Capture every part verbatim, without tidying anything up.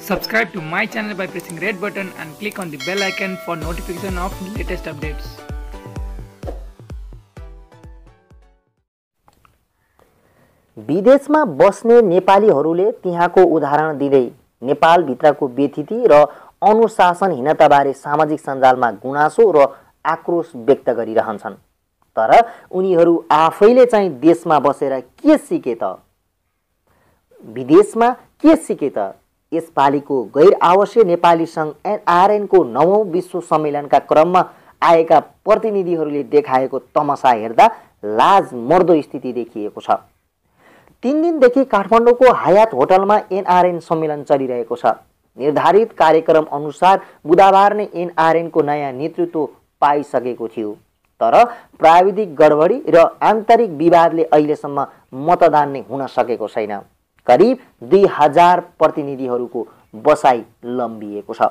Subscribe to my channel by pressing red button and click on the bell icon for notification of latest updates. विदेशमा बस्ने नेपालीहरूले त्यहाँको उदाहरण दिँदै नेपाल भित्रको व्यथिति र अनुशासनहीनताबारे सामाजिक सञ्जालमा गुनासो र आक्रोश व्यक्त गरिरहन्छन्। तर उनीहरू आफैले चाहिँ देशमा बसेर के सिके त? विदेशमा के सिके त? यसपालिको गैर आवश्यक नेपाली संघ एन आर एन को नवौं विश्व सम्मेलनका क्रममा आएका प्रतिनिधिहरूले देखाएको तमासा हेर्दा लाज मर्दो स्थिति देखिएको छ। तीन दिन देखि काठमाडौं को हयात होटल में एन आर एन सम्मेलन चलिरहेको छ। निर्धारित कार्यक्रम अनुसार बुधवार नै एन आर एन को नयाँ नेतृत्व पाइसकेको थियो, तर प्राविधिक गडबडी र आन्तरिक विवादले अहिलेसम्म मतदान नै हुन सकेको छैन। करीब दुई हजार प्रतिनिधिहरूको बसाई लम्बिएको छ।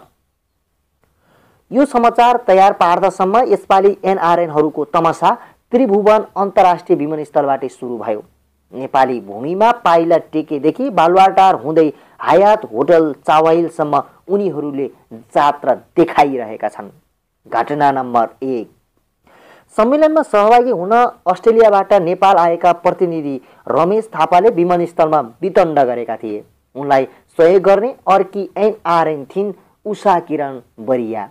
यो समाचार तयार पार्दासम्म यसपाली एन आर एनहरूको तमासा त्रिभुवन अन्तर्राष्ट्रिय विमानस्थलबाटै सुरु भयो। नेपाली भूमिमा पाइला टेकेदेखि बालुवाटार हुँदै हयात होटल चावाहिलसम्म उनीहरूले जात्रा देखाइरहेका छन्। घटना नम्बर एक। सम्मेलनमा सहभागी हुन अस्ट्रेलियाबाट नेपाल आएका प्रतिनिधि रमेश थापाले विमानस्थलमा वितण्ड गरेका थिए। उनलाई सहयोग गर्ने अर्की एन आर एन थिइन् उषा किरण बरिया।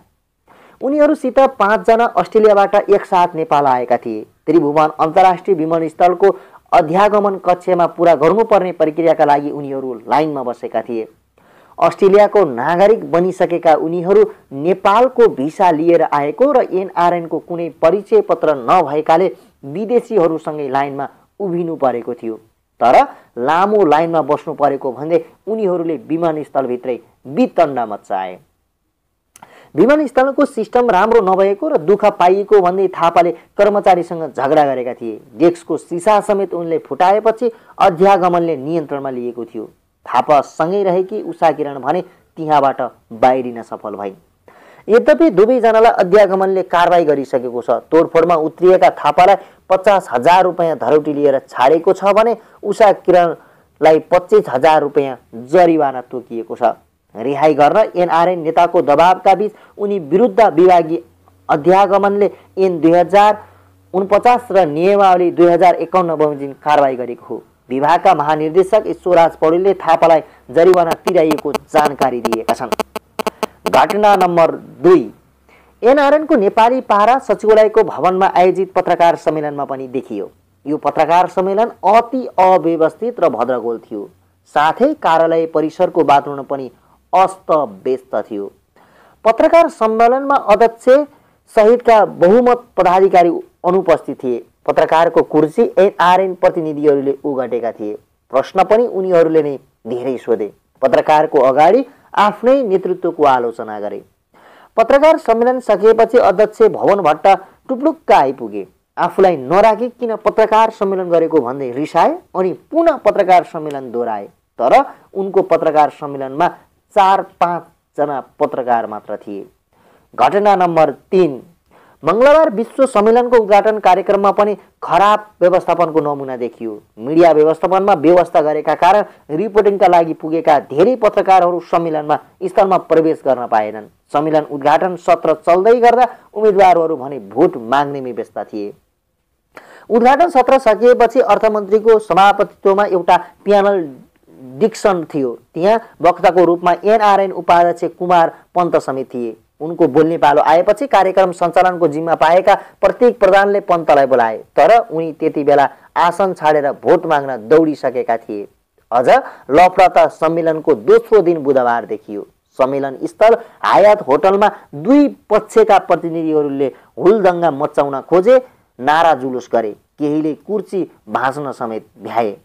उनीहरूसित पाँचजना अस्ट्रेलियाबाट एकसाथ नेपाल आएका थिए। त्रिभुवन अन्तर्राष्ट्रिय विमानस्थलको अध्यागमन कक्षमा पूरा गर्नुपर्ने प्रक्रियाका लागि उनीहरू लाइनमा बसेका थिए। अस्ट्रेलियाको नागरिक बनिसकेका उनीहरू नेपालको भिसा लिएर आएको र एन आर एनको कुनै परिचय पत्र नभएकाले विदेशीहरूसँगै लाइनमा उभिनु परेको थियो। तर लामो लाइनमा बस्नु परेको भन्दै उनीहरूले विमानस्थलभित्रै वितण्ड मचाए। विमानस्थलको सिस्टम राम्रो नभएको र दुःख पाइएको भन्दै थापाले कर्मचारीसँग झगडा गरेका थिए। डेस्कको सिसा समेत उनले फुटाएपछि अध्यागमनले नियन्त्रणमा लिएको थियो। थापा सँगै रहेकी उषा किरण भने त्यहाँबाट बाहिरिन सफल भइन्। यद्यपि दुवैजनालाई अध्यागमनले कारबाही गरिसकेको छ। तोडफोडमा उत्रिएका थापालाई पचास हजार रुपियाँ धरौटी लिएर छाडेको छ भने उषा किरणलाई पच्चिस हजार रुपियाँ जरिवाना तोकिएको छ। रिहाई गर्न एन आर एन नेताको दबावका बीच उनी विरुद्ध विभागीय अध्यागमनले ऐन दुई हजार उनपचास र नियमावली दुई हजार एकाउन्न बमोजिम कारबाही गरेको हो। विभागका महानिर्देशक ईश्वर राज पौडेलले थापालाई जरिवाना तिराइएको जानकारी दिएका छन्। घटना नम्बर दुई। एन आर एनको नेपाली पारा सचिवालयको भवनमा आयोजित पत्रकार सम्मेलनमा पनि देखियो। यो पत्रकार सम्मेलन अति अव्यवस्थित र भद्रगोल थियो। साथै कार्यालय परिसरको वातावरण पनि अस्तव्यस्त थियो। पत्रकार सम्मेलनमा अध्यक्ष सहितका बहुमत पदाधिकारी अनुपस्थित थिए। पत्रकारको कुर्सी एन आर एन प्रतिनिधिहरूले ओगटेका थिए। प्रश्न पनि उनीहरूले नै धेरै सोधे। पत्रकारको अगाडि आफ्नै नेतृत्वको आलोचना गरे। पत्रकार सम्मेलन सकिएपछि अध्यक्ष भवन भट्ट टुप्लुक्क आइपुगे। आफूलाई नराखी किन पत्रकार सम्मेलन गरेको भन्दै रिसाए अनि पुनः पत्रकार सम्मेलन दोहोऱ्याए। तर उनको पत्रकार सम्मेलनमा चार पाँच जना पत्रकार मात्र थिए। घटना नम्बर तीन। मंगलबार विश्व सम्मेलनको उद्घाटन कार्यक्रममा पनि खराब व्यवस्थापनको नमुना देखियो। मिडिया व्यवस्थापनमा व्यवस्था गरेका कारण रिपोर्टिङका लागि पुगेका धेरै पत्रकारहरू सम्मेलनमा स्थलमा प्रवेश गर्न पाएनन्। सम्मेलन उद्घाटन सत्र चल्दै गर्दा उम्मेदवारहरू भने भोट माग्नेमै व्यस्त थिए। उद्घाटन सत्र सकिएपछि अर्थमन्त्रीको सभापतित्वमा एउटा प्यानल डिस्कसन थियो। त्यहाँ वक्ताको रूपमा एन आर एन उपाध्यक्ष कुमार पन्त समेत थिए। उनको बोल्ने पालो आएपछि कार्यक्रम सञ्चालनको जिम्मा पाएका प्रत्येक प्रधानले पन्तलाई बोलाए, तर उनी त्यति बेला आसन छाडेर भोट माग्न दौडिसकेका थिए। अझ लफडा सम्मेलनको दोस्रो दिन बुधबार देखियो। सम्मेलन स्थल हयात होटलमा दुई पक्षका प्रतिनिधिहरूले हुलदङ्गा मचाउन खोजे, नारा जुलुस गरे, केहीले कुर्सी भाँच्न समेत भ्याए।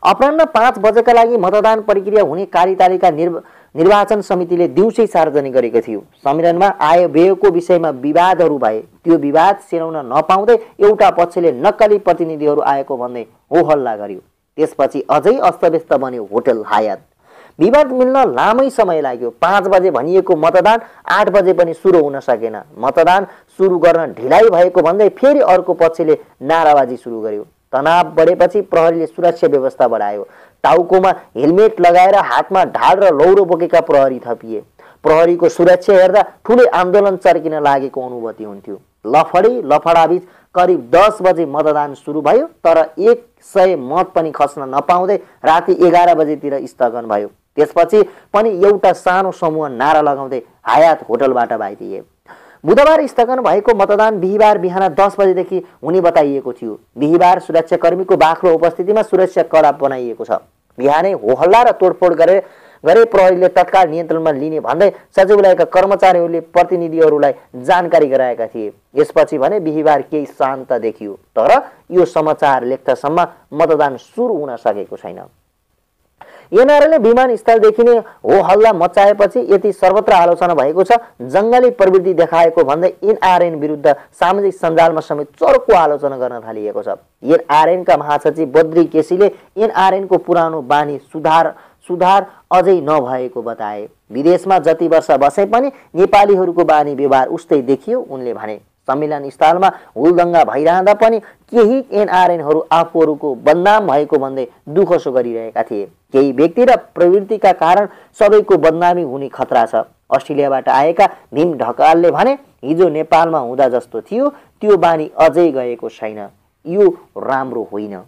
अपराह्न पाँच बजेका लागि मतदान प्रक्रिया हुने कार्यतालिका निर् निर्वाचन समितिले दिउँसै सार्वजनिक गरेको थियो। सम्मेलनमा आय व्ययको विषयमा विवादहरू भए। त्यो विवाद सेलाउन नपाउँदै एउटा पक्षले नक्कली प्रतिनिधिहरू आएको भन्दै हो हल्ला गर्यो। त्यसपछि अझै अस्तव्यस्त बन्यो होटल हयात। विवाद मिल्न लामै समय लाग्यो। पाँच बजे भनिएको मतदान आठ बजे पनि सुरु हुन सकेन। मतदान सुरु गर्न ढिलाइ भएको भन्दै फेरि अर्को पक्षले नाराबाजी सुरु गर्यो। तनाव बढे पछि प्रहरीले सुरक्षा व्यवस्था बढायो। टाउकोमा हेलमेट लगाएर हातमा ढाड र लौरो बोकेका प्रहरी थपिए। प्रहरीको सुरक्षा हेर्दा ठूलो आन्दोलन चर्किन लागेको अनुभूति हुन्थ्यो। लफडी लफडाबीच करिब दस बजे मतदान सुरु भयो, तर एक सय मत पनि खस्न नपाउँदै राति एघार बजेतिर स्थगन भयो। त्यसपछि पनि एउटा सानो समूह नारा लगाउँदै हयात होटलबाट बाहिरिए। बुधबार स्थगन भएको मतदान बिहीबार बिहान दस बजेदेखि हुने बताइएको थियो। बिहीबार सुरक्षाकर्मीको बाक्लो उपस्थितिमा सुरक्षा कडा बनाइएको छ। बिहानै होहल्ला र तोडफोड गरे गरे प्रहरीले तत्काल नियन्त्रणमा लिने भन्दै सचिवालयका कर्मचारीहरूले प्रतिनिधिहरूलाई जानकारी गराएका थिए। यसपछि भने बिहीबार केही शान्त देखियो, तर यो समाचार लेख्दासम्म मतदान सुरु हुन सकेको छैन। एनआरएनले विमानस्थलदेखि नै हो हल्ला मचाएपछि यति सर्वत्र आलोचना भएको छ। जङ्गली प्रवृत्ति देखाएको भन्दै एनआरएन विरुद्ध सामाजिक सञ्जालमा समेत चर्को आलोचना गर्न थालिएको छ। एनआरएनका महासचिव बद्री केसीले एनआरएनको पुरानो बानी सुधार सुधार अझै नभएको बताए। विदेशमा जति वर्ष बसे पनि नेपालीहरूको बानी व्यवहार उस्तै देखियो। उनले भने सम्मेलन स्थलमा हुलदंगा भइरहँदा पनि केही एनआरएनहरू आफूहरूको बदनाम भएको भन्दै दुःखसो गरिरहेका थिए। केही व्यक्ति र प्रवृत्तिका कारण सबैको बदनामी हुने खतरा छ। अस्ट्रेलियाबाट आएका भीम ढकालले भने हिजो नेपालमा हुँदा जस्तो थियो त्यो बानी अझै गएको छैन, यो राम्रो होइन।